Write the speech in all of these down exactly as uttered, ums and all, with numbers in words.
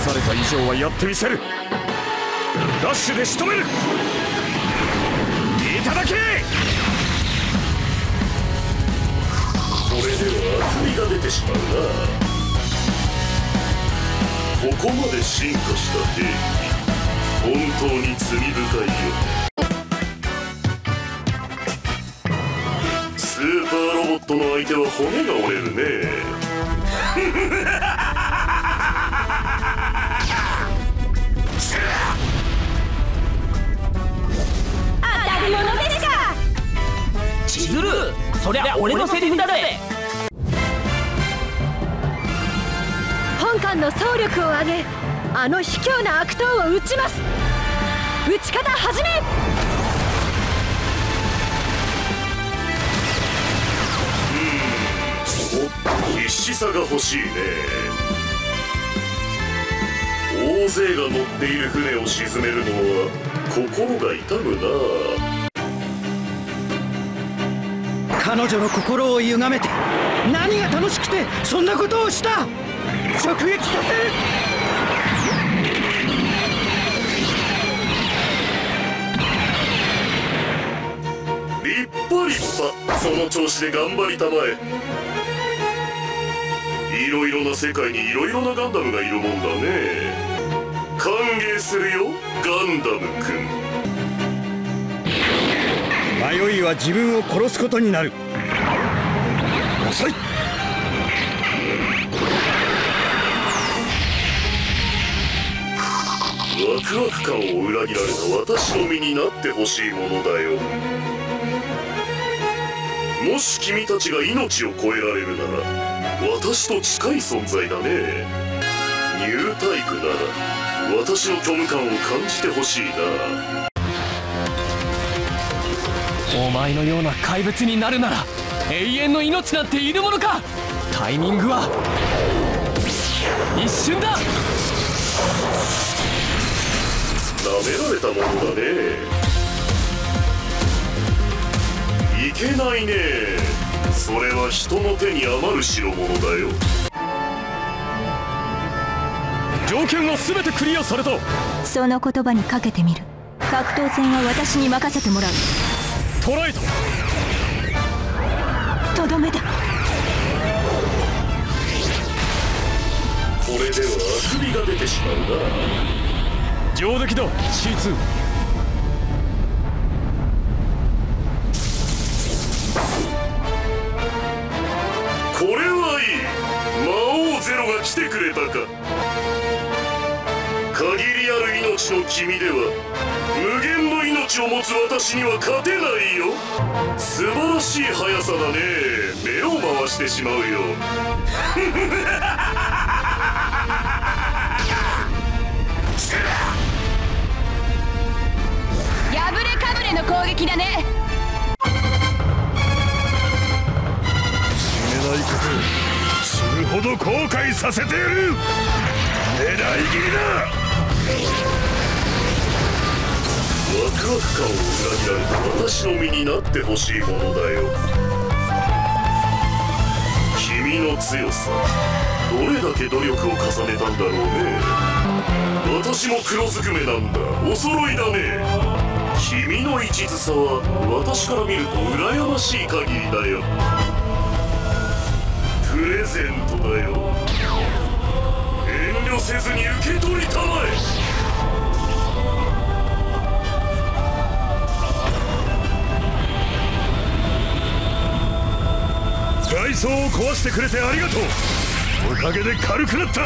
された以上はやってみせる。ダッシュで仕留める。いただけ。これでは厚みが出てしまうな。ここまで進化した兵器、本当に罪深いよ。スーパーロボットの相手は骨が折れるね。フフフフ。千鶴、そりゃ俺のセリフだぜ。本艦の総力を上げ、あの卑怯な悪党を撃ちます。撃ち方始め。うん、必死さが欲しいね。大勢が乗っている船を沈めるのは心が痛むな。彼女の心を歪めて、何が楽しくてそんなことをした。直撃させる。立派立派、その調子で頑張りたまえ。いろいろな世界にいろいろなガンダムがいるもんだね。歓迎するよ、ガンダムくん。迷いは自分を殺すことになる。遅い。ワクワク感を裏切られた私の身になってほしいものだよ。もし君たちが命を超えられるなら、私と近い存在だね。ニュータイプなら私の虚無感を感じてほしいな。お前のような怪物になるなら永遠の命なんているものか。タイミングは一瞬だ。舐められたものだね。いけないね。それは人の手に余る代物だよ。条件は全てクリアされた。その言葉にかけてみる。格闘戦は私に任せてもらう。捕らえた。とどめだ。これでは首が出てしまうな。上出来だ シーツー。 これはいい。魔王ゼロが来てくれたか。限りある命の君では無限のを持つ私には勝てないよ。素晴らしい速さだね。目を回してしまうよ。破れかぶれの攻撃だね。死ねないこと死ぬほど後悔させてやる。狙い切りだ。ワクワク感を裏切られた私の身になってほしいものだよ。君の強さ、どれだけ努力を重ねたんだろうね。私も黒ずくめなんだ。お揃いだね。君の一途さは私から見ると羨ましい限りだよ。プレゼントだよ。遠慮せずに受け取りたまえ。外装を壊してくれてありがとう。おかげで軽くなった。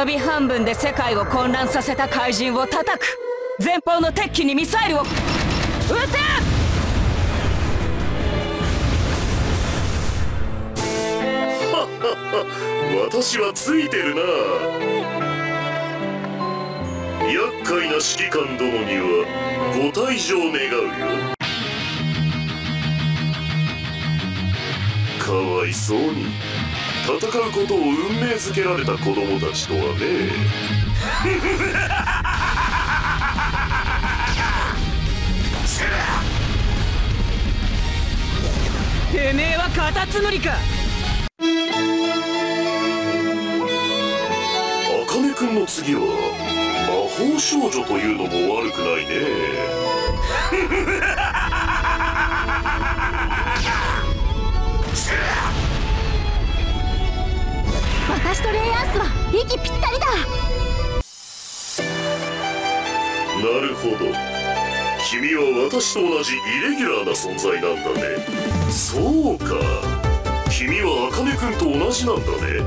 遊び半分で世界を混乱させた怪人を叩く。前方の敵機にミサイルを撃て。私はついてるな。厄介な指揮官殿にはご退場願うよ。かわいそうに戦うことを運命づけられた子供たちとはね。てめえはカタツムリか。茜君の次は魔法少女というのも悪くないね。私とレイアースは息ぴったりだ。なるほど、君は私と同じイレギュラーな存在なんだね。そうか、君は茜君と同じなんだね。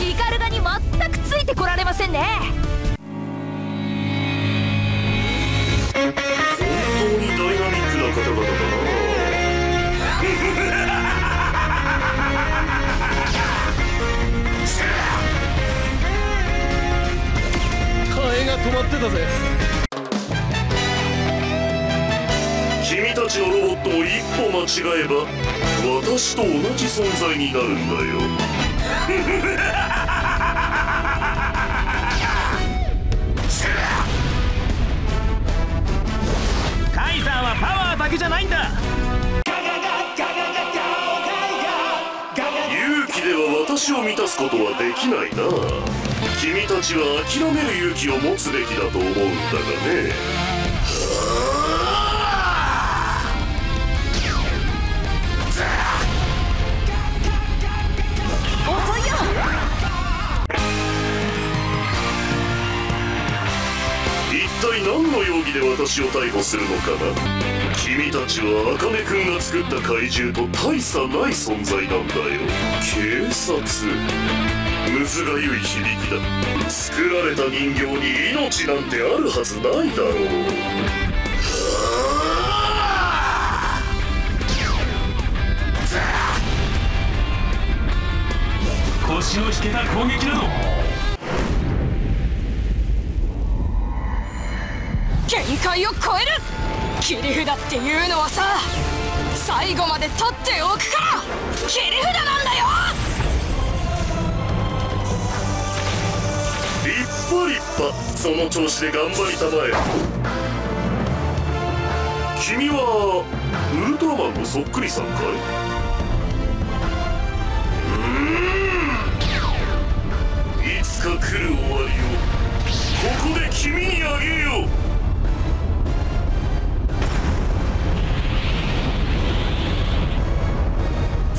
イカルガに全くついてこられませんね。止まってたぜ。君たちのロボットを一歩間違えば私と同じ存在になるんだよ。カイザーはパワーだけじゃないんだ。勇気では私を満たすことはできないな。君たちは諦める勇気を持つべきだと思うんだがね。遅いよ。一体何の容疑で私を逮捕するのかな。君たちは茜君が作った怪獣と大差ない存在なんだよ。警察、むずがゆい響きだ。作られた人形に命なんてあるはずないだろう。腰の引けた攻撃など限界を超える。切り札っていうのはさ、最後まで取っておくから切り札なんだよ。立派立派、その調子で頑張りたまえ。君はウルトラマンのそっくりさんかい。うーん、いつか来る終わりをここで君にあげよう。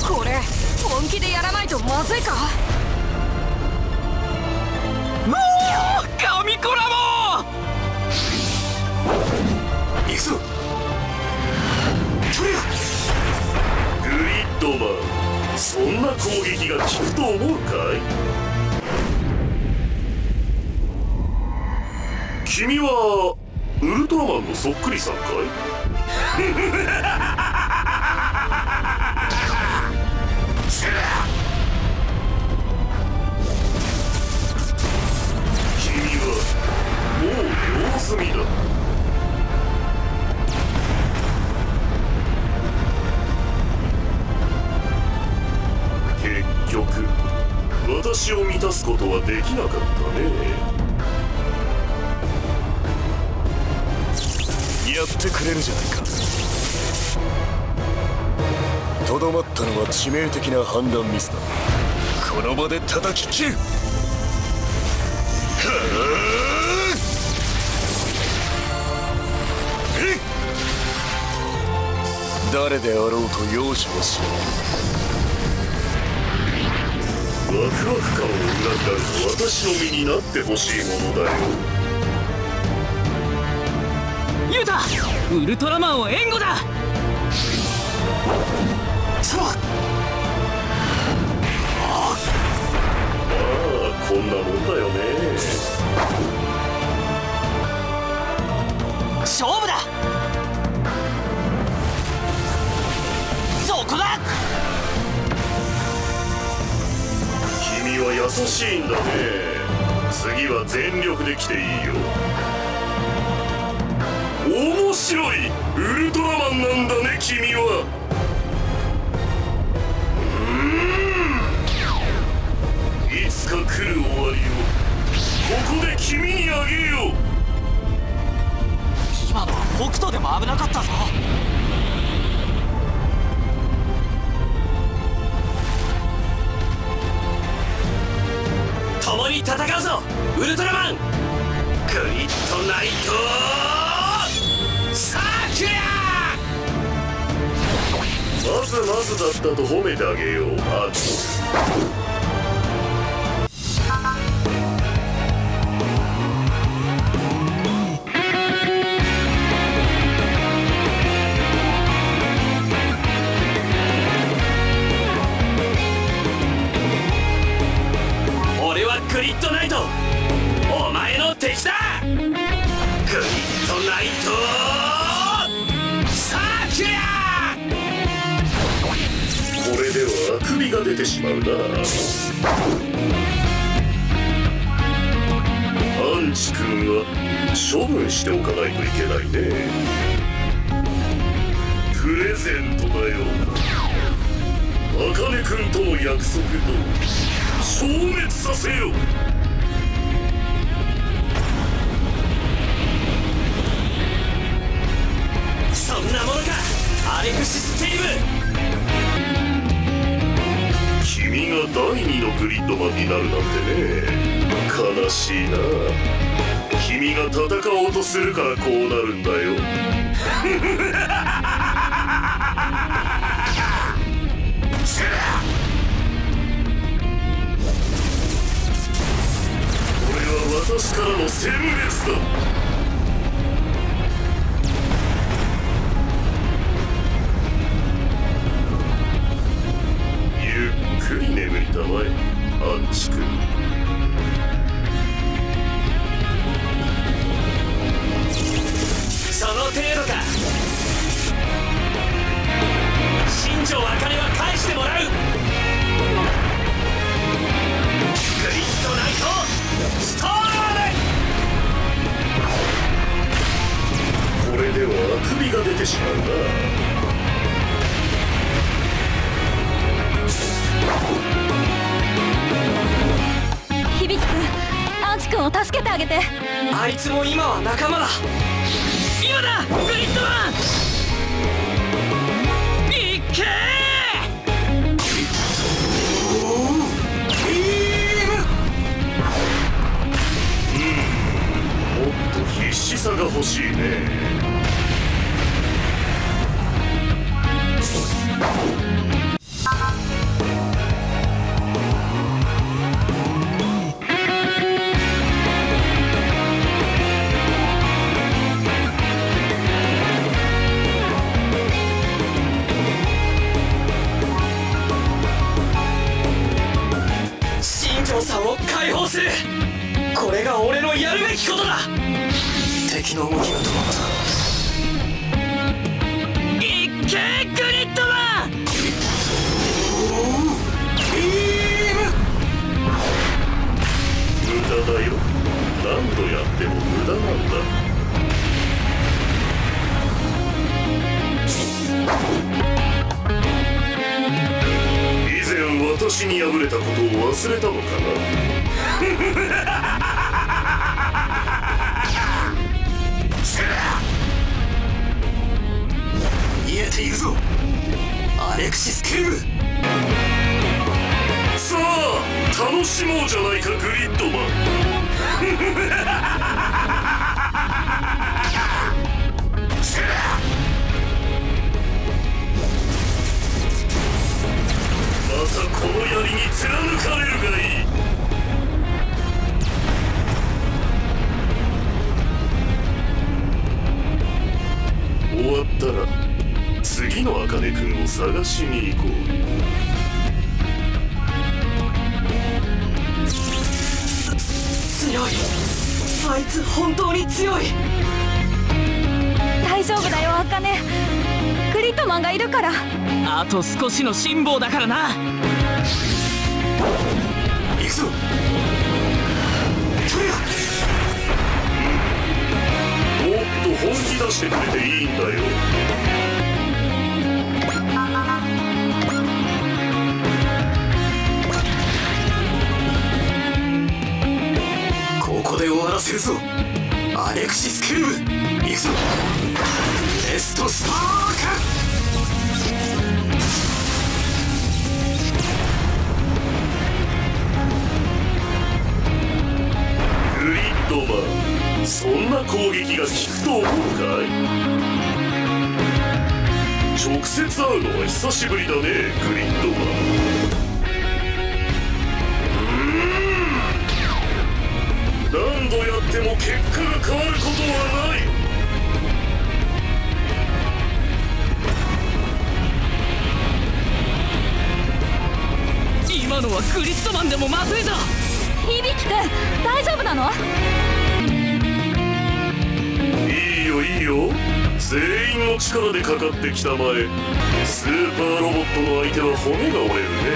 これ本気でやらないとまずいか。神コラボ！行くぞ！グリッドマン、そんな攻撃が効くと思うかい。君はウルトラマンのそっくりさんかい。君は結局私を満たすことはできなかったね。やってくれるじゃないか。とどまったのは致命的な判断ミスだ。この場で叩き切る。誰であろうと容赦はしない。ワクワク感を裏切られた私の身になってほしいものだよ。ユウタ、ウルトラマンを援護だ。そう。ああ、こんなもんだよね。勝負だ。君は優しいんだね。次は全力で来ていいよ。面白いウルトラマンなんだね君は。うーん、いつか来る終わりをここで君にあげよう。今のは北斗でも危なかったぞ。共に戦うぞウルトラマン。グリッドナイトサーキュラー。まずまずだったと褒めてあげよう。あとグリッドナイト、お前の敵だ。グリッドナイトサーキュラー。これでは首が出てしまうな。アンチ君は処分しておかないといけないね。プレゼントだよ。茜君との約束と消滅させよう。そんなものかアレクシス・テイブ。君がだいにのグリッドマンになるなんてね。悲しいな。君が戦おうとするからこうなるんだよ。私からの殲滅だ。ゆっくり眠りたまえアンチ君。その程度か。新庄茜は返してもらう。グリッドナイトストーン。これでは首が出てしまうな。響君、アンチ君を助けてあげて。あいつも今は仲間だ。今だグリッドマン。いけー。もっと必死さが欲しいね。これが俺のやるべきことだ。敵の動きが止まった。いけグリッドマン。無駄だよ。何度やっても無駄なんだ。私に敗れたことを忘れたのかな。見えているぞアレクシス・ケイブ。さあ楽しもうじゃないかグリッドマン。またこの槍に貫かれるがいい。終わったら次の茜君を探しに行こう。強い。あいつ本当に強い。大丈夫だよ茜。グリッドマンがいるから。あと少しの辛抱だからな。行くぞトリア。もっと本気出してくれていいんだよ。ここで終わらせるぞ。アレクシス・クルーブ、行くぞベストスパーク。そんな攻撃が効くと思うかい。直接会うのは久しぶりだね、グリッドマン。うん、何度やっても結果が変わることはない。今のはグリッドマンでもまずいぞ。響くん、大丈夫なの？いいよ、全員の力でかかってきたまえ。スーパーロボットの相手は骨が折れるね。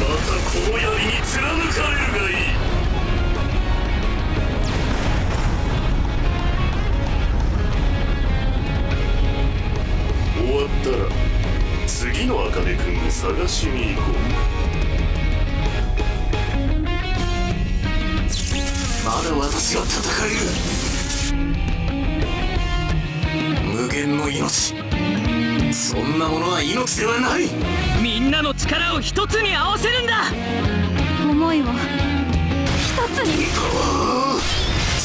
またこの槍に貫かれるがいい。終わったら次の茜君を探しに行こう。まだ私が戦える。無限の命、そんなものは命ではない。みんなの力を一つに合わせるんだ。思いを一つに。パワー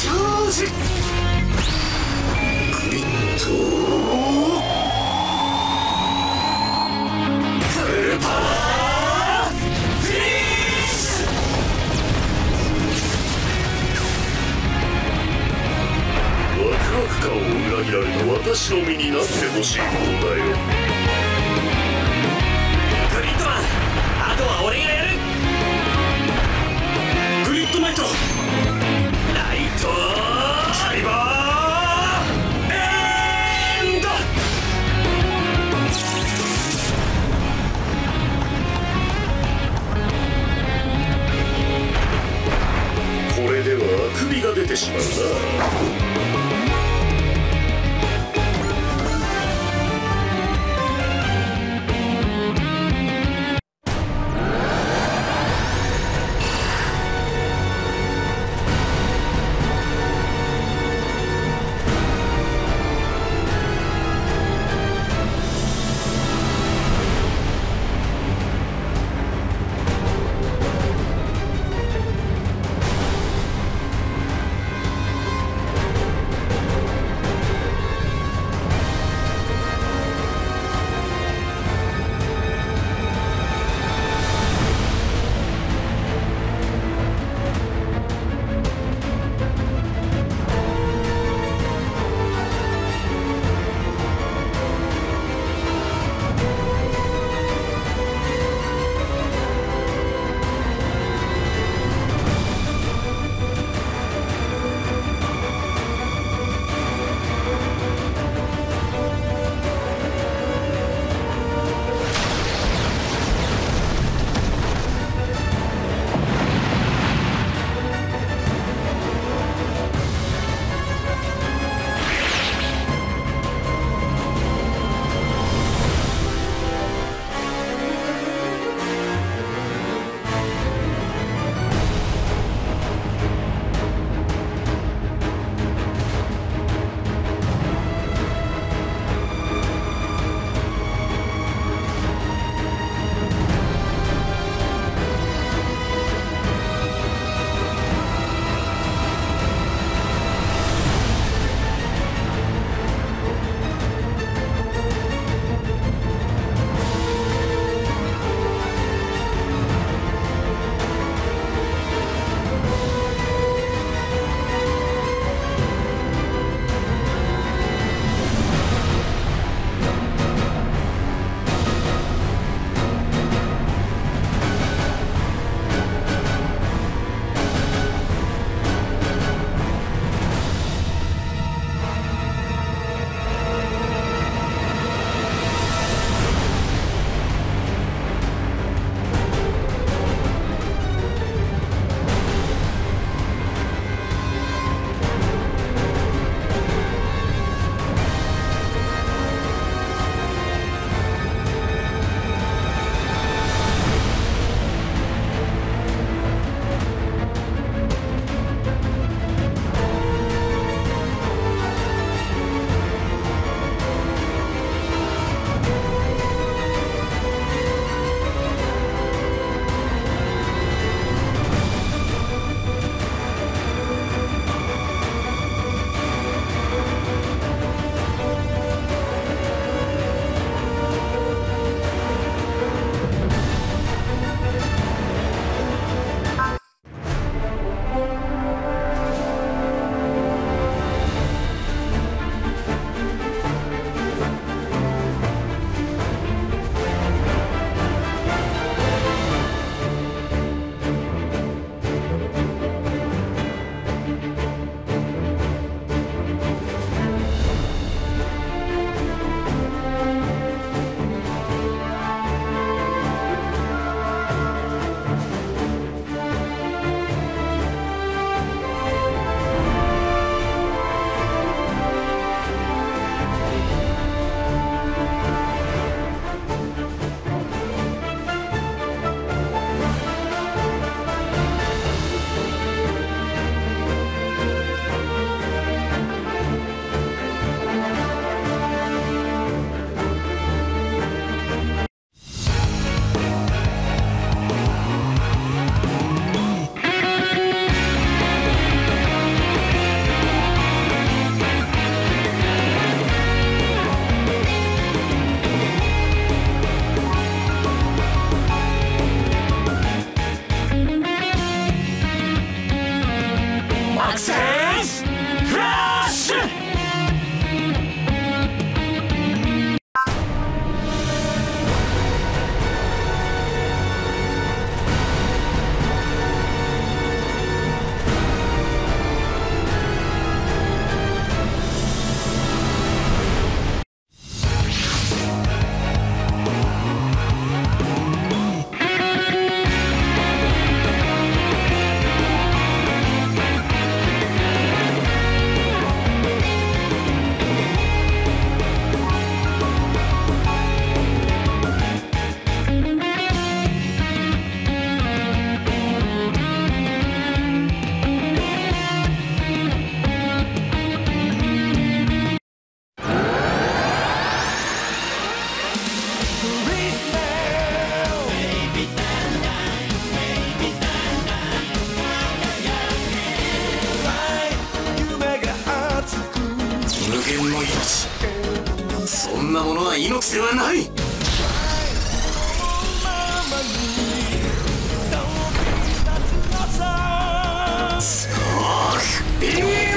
チャージグリッドパワーフリーズ。ワクワク感を裏切られた私の身になってほしいものだよ。グリッドマン、あとは俺がやる。グリッドナイトナイトサイバー。首が出てしまうな。は命ではない。スパーク。